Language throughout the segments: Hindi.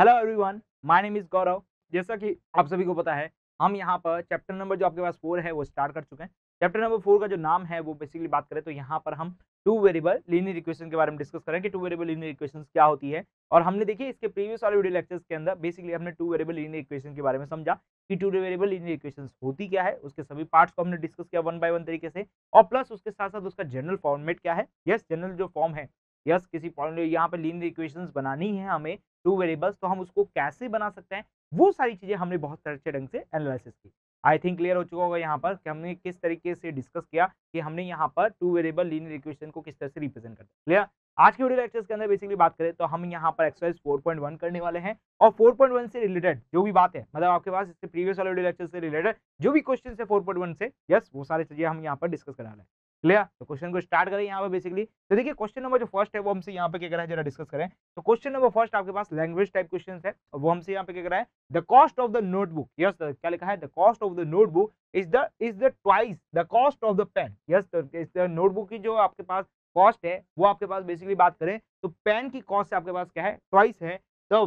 Hello everyone, my name is Gaurav. जैसा कि आप सभी को पता है, हम यहाँ पर चैप्टर नंबर जो आपके पास 4 है वो स्टार्ट कर चुके हैं। चैप्टर नंबर 4 का जो नाम है वो बेसिकली बात करें तो यहाँ पर हम टू वेरिएबल लीनियर इक्वेशन के बारे में डिस्कस करें कि टू वेरिएबल लीनियर इक्वेशन क्या होती है। और हमने देखिए इसके प्रीवियस वाले वीडियो लेक्चर्स के अंदर बेसिकली हमने टू वेरिएबल लीनियर इक्वेशन के बारे में समझा कि टू वेरिएबल लीनियर इक्वेशन होती क्या है, उसके सभी पार्ट्स को हमने डिस्कस किया वन बाय वन तरीके से, और प्लस उसके साथ साथ उसका जनरल फॉर्मेट क्या है। यस, जनरल जो फॉर्म है, यस किसी पॉइंट यहाँ पे लीनियर इक्वेशंस बनानी है हमें टू वेरिएबल्स, तो हम उसको कैसे बना सकते हैं, वो सारी चीज़ें हमने बहुत अच्छे ढंग से एनालिसिस की। आई थिंक क्लियर हो चुका होगा यहाँ पर कि हमने किस तरीके से डिस्कस किया कि हमने यहाँ पर टू वेरिएबल लीनियर इक्वेशन को किस तरह से रिप्रेजेंट करते हैं। क्लियर। आज के वीडियो लेक्चर्स के अंदर बेसिकली बात करें तो हम यहाँ पर एक्सरसाइज 4.1 करने वाले हैं, और 4.1 से रिलेटेड जो भी बात है, मतलब आपके पास इससे प्रीवियस वाले वीडियो लेक्चर से रिलेटेड जो भी क्वेश्चन है 4.1 से, यस वो सारी चीज़ें हम यहाँ पर डिस्कस करने वाले हैं। क्लियर। तो क्वेश्चन को स्टार्ट करें यहाँ पर बेसिकली। तो देखिए क्वेश्चन नंबर जो फर्स्ट है वो हमसे यहाँ पे क्या करा है, जरा डिस्कस करें। तो क्वेश्चन नंबर फर्स्ट आपके पास लैंग्वेज टाइप क्वेश्चन है, और वो हमसे यहाँ पे क्या करा है, the cost of the notebook. Yes, क्या लिखा है, the cost of the notebook is the twice the cost of the pen. Yes, notebook की जो आपके पास कॉस्ट है वो आपके पास बेसिकली बात करें तो पेन की कॉस्ट आपके पास क्या है, ट्वाइस है। तो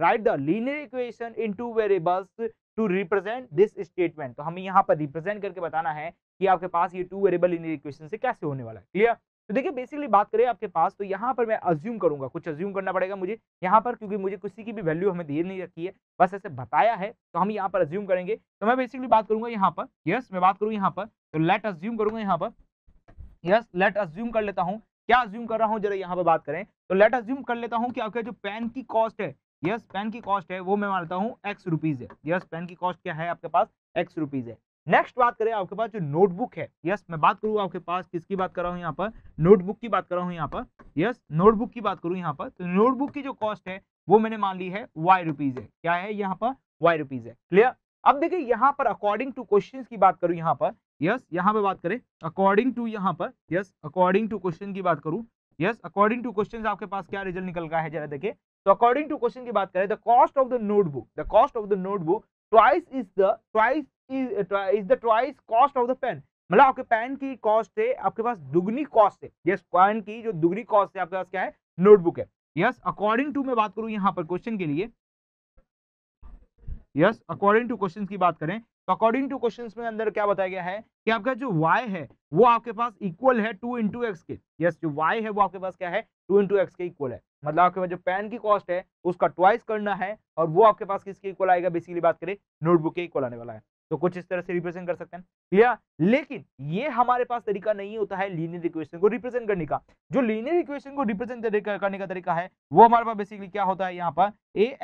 write the linear equation in two variables to represent this statement. तो हमें यहाँ पर रिप्रेजेंट करके बताना है कि आपके पास ये टू वेरिएबल लीनियर इक्वेशन से कैसे होने वाला है। क्लियर। तो देखिए बेसिकली बात करें आपके पास, तो यहाँ पर मैं अज्यूम करूंगा, कुछ अज्यूम करना पड़ेगा मुझे यहाँ पर, क्योंकि मुझे किसी की भी वैल्यू हमें दे नहीं रखी है, बस ऐसे बताया है तो हम यहाँ पर अज्यूम करेंगे। तो मैं बेसिकली बात करूंगा यहाँ पर, यस मैं बात करूँ यहाँ पर, तो लेट अज्यूम करूंगा यहाँ पर, यस लेट अज्यूम कर लेता हूँ। क्या अज्यूम कर रहा हूँ जरा यहाँ पर बात करें तो लेट अज्यूम कर लेता हूँ कि आपके जो पेन की कॉस्ट है, यस पेन की कॉस्ट है वो मैं मानता हूँ X रुपीज़ है। यस पेन की कॉस्ट क्या है आपके पास, X रुपीज़ है। नेक्स्ट बात करें आपके पास जो नोटबुक है, यस मैं बात करूँ आपके पास किसकी बात कर रहा हूँ यहाँ पर, नोटबुक की बात कर रहा हूँ यहाँ पर, यस नोटबुक की बात करूँ यहाँ पर, तो नोटबुक की जो कॉस्ट है वो मैंने मान ली है Y रुपीज़ है। क्या है यहाँ पर, Y रुपीज़ है। क्लियर। अब देखिए यहाँ पर अकॉर्डिंग टू क्वेश्चन की बात करूँ यहाँ पर, यस यहाँ पर बात करें अकॉर्डिंग टू यहाँ पर, यस अकॉर्डिंग टू क्वेश्चन की बात करूँ, यस अकॉर्डिंग टू क्वेश्चन आपके पास क्या रिजल्ट निकल रहा है जरा देखिए। तो अकॉर्डिंग टू क्वेश्चन की बात करें the cost of the notebook, the cost of the notebook twice cost of the pen. मतलब आपके पेन की कॉस्ट है आपके पास दुगनी कॉस्ट है। यस पेन की जो दुगनी कॉस्ट है आपके पास क्या है, नोटबुक है। यस अकॉर्डिंग टू मैं बात करूं यहाँ पर क्वेश्चन के लिए, यस अकॉर्डिंग टू क्वेश्चन की बात करें तो अकॉर्डिंग टू क्वेश्चन में अंदर क्या बताया गया है कि आपका जो y है वो आपके पास इक्वल है 2 into x के। यस जो y है वो आपके पास क्या है, 2 into x के इक्वल है। मतलब आपके पास जो पेन की कॉस्ट है उसका ट्वाइस करना है, और वो आपके पास किसके इक्वल आएगा, बेसिकली बात करें नोटबुक के इक्वल आने वाला है। तो कुछ इस तरह से रिप्रेजेंट कर सकते हैं। क्लियर। लेकिन ये हमारे पास तरीका नहीं होता है लीनियर इक्वेशन को रिप्रेजेंट करने का। जो लीनियर इक्वेशन को रिप्रेजेंट करने का तरीका है वो हमारे पास बेसिकली क्या होता है यहाँ पर,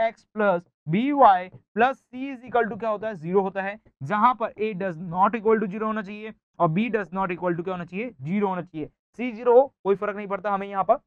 ax + by + c = क्या होता है, 0 होता है, जहां पर a ≠ 0 होना चाहिए और b ≠ क्या होना चाहिए, 0 होना चाहिए। c 0 हो कोई फर्क नहीं पड़ता हमें, यहाँ पर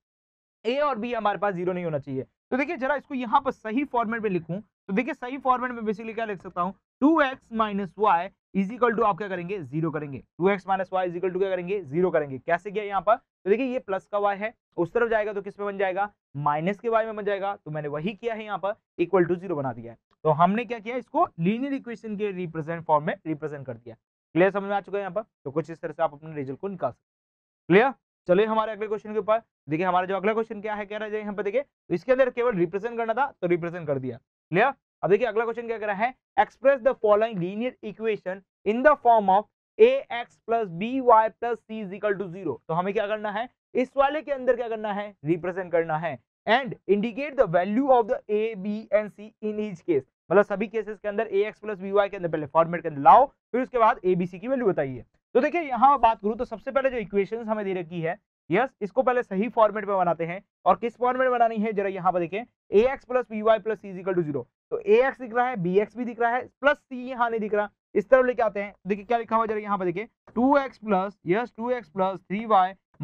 ए और बी हमारे पास 0 नहीं होना चाहिए। तो देखिए जरा इसको यहाँ पर सही फॉर्मेट में लिखूं तो देखिए सही फॉर्मेट में बेसिकली क्या लिख सकता हूँ, 2x - y = आप क्या करेंगे, 0 करेंगे। 2x - y = क्या करेंगे, 0 करेंगे। कैसे किया यहाँ पर, तो देखिए ये प्लस का y है, उस तरफ जाएगा तो किस में बन जाएगा, माइनस के y में बन जाएगा। तो मैंने वही किया है यहाँ पर, =0 बना दिया है। तो हमने क्या किया, इसको लीनियर इक्वेशन के रिप्रेजेंट फॉर्म में रिप्रेजेंट कर दिया। क्लियर, समझ में आ चुका है यहाँ पर। तो कुछ इस तरह से आप अपने रिजल्ट को निकाल सकते। क्लियर। चलिए हमारे अगले क्वेश्चन के ऊपर देखिए, हमारा जो अगला क्वेश्चन क्या है, कह रहा है यहाँ पर देखिए तो इसके अंदर केवल रिप्रेजेंट करना था तो रिप्रेजेंट कर दिया। क्लियर। अब देखिए अगला क्वेश्चन क्या कह रहा है, express the following linear equation in the form of ax + by + c = 0। तो हमें क्या करना है, इस वाले के अंदर क्या करना है, रिप्रेजेंट करना है। And indicate the value of the a b and c in each case. मतलब सभी केसेस के अंदर ax + by के अंदर पहले फॉर्मेट के अंदर लाओ, फिर उसके बाद a b c की वैल्यू बताइए। तो देखिए यहाँ बात करूँ तो सबसे पहले जो इक्वेशंस हमें दे रखी है, यस इसको पहले सही फॉर्मेट में बनाते हैं। और किस फॉर्मेट में बनानी है जरा यहाँ पर देखें, ax + by + c = 0। तो ax दिख रहा है, bx भी दिख रहा है, प्लस c यहाँ नहीं दिख रहा, इस तरफ लेके आते हैं। देखिए क्या लिखा हुआ जरा यहाँ पर देखिए, 2x + 3y -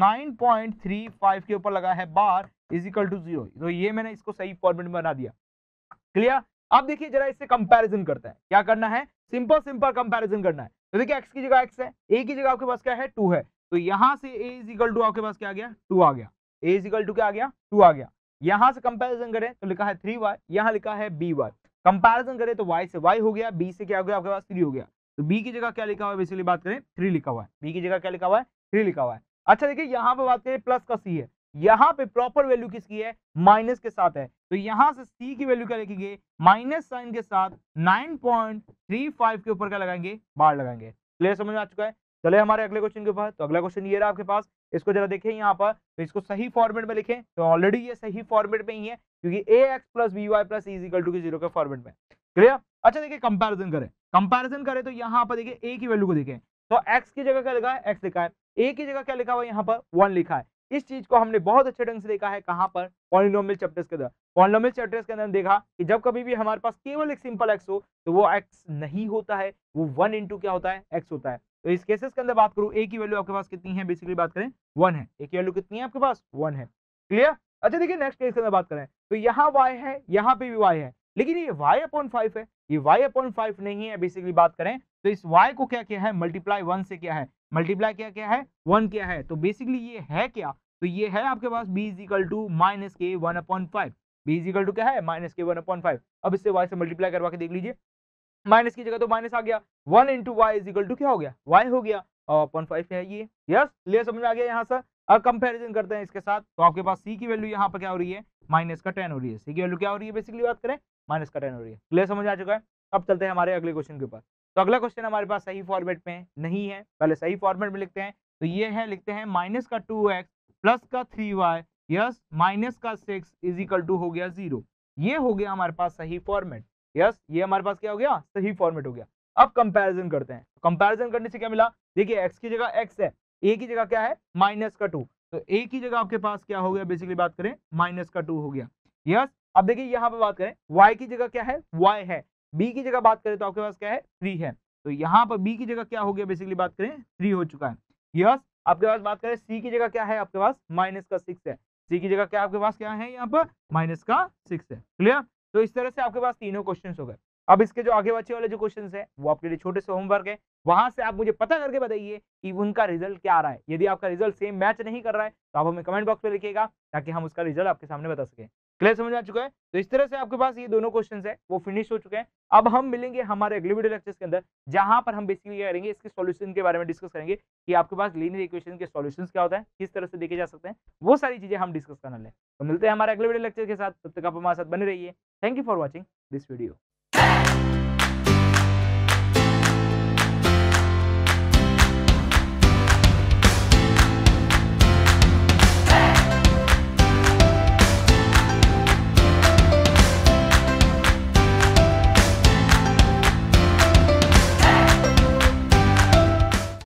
9.35 के ऊपर लगा है बार = 0। तो ये मैंने इसको सही फॉर्मेट में बना दिया। क्लियर। अब देखिए जरा इससे कंपैरिजन करते हैं, क्या करना है, सिंपल कंपैरिजन करना है। तो देखिए x की जगह x है, a की जगह आपके पास क्या है, 2 है। तो यहाँ से a = आपके पास क्या आ गया, 2 आ गया। a = क्या आ गया, 2 आ गया। यहाँ से कंपैरिजन करें तो लिखा है 3y, यहाँ लिखा है by। कंपैरिजन करें तो y से y हो गया, b से क्या हो गया आपके पास, 3 हो गया। तो b की जगह क्या लिखा हुआ है, बेसिकली बात करें 3 लिखा हुआ है। b की जगह क्या लिखा हुआ है, 3 लिखा हुआ है। अच्छा देखिए यहाँ पर बात करें प्लस का c है, यहाँ पे प्रॉपर वैल्यू किसकी है, माइनस के साथ है, तो यहाँ से C की वैल्यू क्या लिखेंगे, माइनस साइन के साथ 9.35 के ऊपर क्या लगाएंगे, बार लगाएंगे। क्लियर, समझ में आ चुका है। चले हमारे अगले क्वेश्चन के ऊपर। तो अगला क्वेश्चन ये रहा आपके पास, इसको जरा देखें यहाँ पर, तो इसको सही फॉर्मेट में लिखें, तो ऑलरेडी ये सही फॉर्मेट में ही है क्योंकि ax plus by plus is equal to zero के फॉर्मेट में। क्लियर, अच्छा देखिए कंपैरिजन करें, कंपैरिजन करें तो यहाँ पर देखिए a की वैल्यू को देखें, तो x की जगह क्या लिखा है, x लिखा है, a की जगह क्या लिखा हुआ है यहाँ पर, 1 लिखा है। इस चीज को हमने बहुत अच्छे ढंग से देखा है, कहां पर, पॉलिनोमियल चैप्टर्स के अंदर। पॉलिनोमियल चैप्टर्स के अंदर देखा कि जब कभी भी हमारे पास केवल एक सिंपल एक्स हो तो वो एक्स नहीं होता है, वो 1 into क्या होता है, एक्स होता है। तो इस केसेस के अंदर बात करूं, ए की वैल्यू आपके पास कितनी है, बेसिकली बात करें 1 है, ए की वैल्यू कितनी है आपके पास, 1 है। क्लियर, अच्छा देखिए नेक्स्ट केस के अंदर बात करें तो यहाँ वाई है, यहाँ पे भी वाई है, लेकिन ये y/5 है, ये y/5 नहीं है बेसिकली बात करें, तो इस y को क्या किया है, मल्टीप्लाई 1 से किया है, मल्टीप्लाई क्या क्या है, 1 क्या है, तो बेसिकली ये है क्या, तो ये है आपके पास b इक्वल टू माइनस के 1/5, b इक्वल टू क्या है, माइनस के 1/5। अब इससे y से मल्टीप्लाई करवा के देख लीजिए, माइनस की जगह तो माइनस आ गया, 1 into y इक्वल टू क्या हो गया, y हो गया, और 0.5 है ये। यस, ले समझ में आ गया यहाँ सर। अब कंपैरिजन करते हैं इसके साथ, तो आपके पास c की वैल्यू यहाँ पर क्या हो रही है, माइनस का 10 हो रही है, c की वैल्यू क्या हो रही है, बेसिकली बात करें माइनस का 10 हो रही है। क्लियर, समझ आ चुका है। अब चलते हैं हमारे अगले क्वेश्चन के ऊपर। तो अगला क्वेश्चन हमारे पास सही फॉर्मेट में नहीं है, पहले सही फॉर्मेट में लिखते हैं, तो ये है, लिखते हैं माइनस का 2x प्लस का 3y यस माइनस का 6 इज इक्वल टू हो गया 0। ये हो गया हमारे पास सही फॉर्मेट। यस, ये हमारे पास क्या हो गया, सही फॉर्मेट हो गया। अब कंपैरिजन करते हैं, कंपैरिजन करने से क्या मिला, देखिए x की जगह x है, a की जगह क्या है, माइनस का 2, तो a की जगह आपके पास क्या हो गया, बेसिकली बात करें माइनस का 2 हो गया। यस, अब देखिए यहाँ पे बात करें y की जगह क्या है, y है, b की जगह बात करें तो आपके पास क्या है, 3 है, तो यहाँ पर b की जगह क्या हो गया, बेसिकली बात करें 3 हो चुका है। यस, आपके पास बात करें c की जगह क्या है, आपके पास माइनस का 6 है, c की जगह क्या आपके पास क्या है, यहाँ पर माइनस का 6 है। क्लियर, तो इस तरह से आपके पास तीनों क्वेश्चन हो गए। अब इसके जो आगे बचे वाले जो क्वेश्चन है वो आपके लिए छोटे से होमवर्क है, वहां से आप मुझे पता करके बताइए कि उनका रिजल्ट क्या आ रहा है। यदि आपका रिजल्ट सेम मैच नहीं कर रहा है तो आप हमें कमेंट बॉक्स में लिखिएगा ताकि हम उसका रिजल्ट आपके सामने बता सकें। क्लियर, समझ आ चुका है। तो इस तरह से आपके पास ये दोनों क्वेश्चन है वो फिनिश हो चुके हैं। अब हम मिलेंगे हमारे अगले वीडियो लेक्चर्स के अंदर, जहां पर हम बेसिकली क्या करेंगे, इसके सॉल्यूशन के बारे में डिस्कस करेंगे कि आपके पास लीनियर इक्वेशन के सॉल्यूशन क्या होता है, किस तरह से देखे जा सकते हैं, वो सारी चीजें हम डिस्कस करने लें। तो मिलते हैं हमारे अगले वीडियो लेक्चर के साथ, तब तक आप हमारे साथ बने रहिए। Thank you for watching this video.